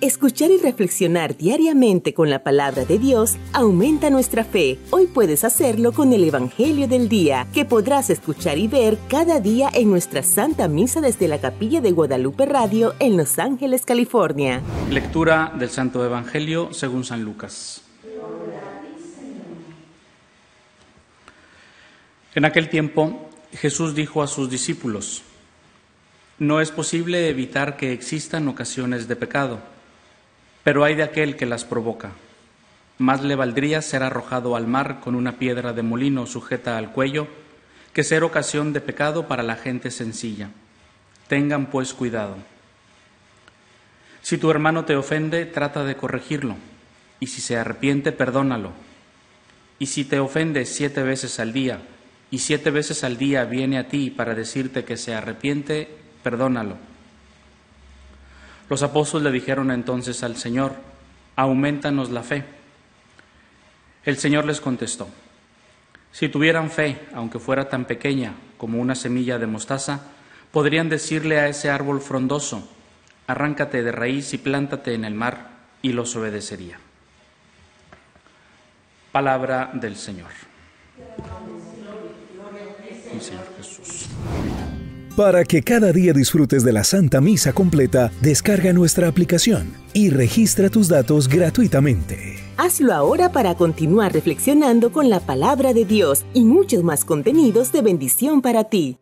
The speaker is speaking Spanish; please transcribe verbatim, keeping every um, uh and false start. Escuchar y reflexionar diariamente con la palabra de Dios aumenta nuestra fe. Hoy puedes hacerlo con el Evangelio del Día, que podrás escuchar y ver cada día en nuestra Santa Misa desde la Capilla de Guadalupe Radio en Los Ángeles, California. Lectura del Santo Evangelio según San Lucas. En aquel tiempo, Jesús dijo a sus discípulos: No es posible evitar que existan ocasiones de pecado, pero hay de aquel que las provoca. Más le valdría ser arrojado al mar con una piedra de molino sujeta al cuello, que ser ocasión de pecado para la gente sencilla. Tengan pues cuidado. Si tu hermano te ofende, trata de corregirlo, y si se arrepiente, perdónalo. Y si te ofende siete veces al día, y siete veces al día viene a ti para decirte que se arrepiente, perdónalo. Los apóstoles le dijeron entonces al Señor: Auméntanos la fe. El Señor les contestó: Si tuvieran fe, aunque fuera tan pequeña como una semilla de mostaza, podrían decirle a ese árbol frondoso: Arráncate de raíz y plántate en el mar, y los obedecería. Palabra del Señor. El Señor Jesús. Para que cada día disfrutes de la Santa Misa completa, descarga nuestra aplicación y registra tus datos gratuitamente. Hazlo ahora para continuar reflexionando con la palabra de Dios y muchos más contenidos de bendición para ti.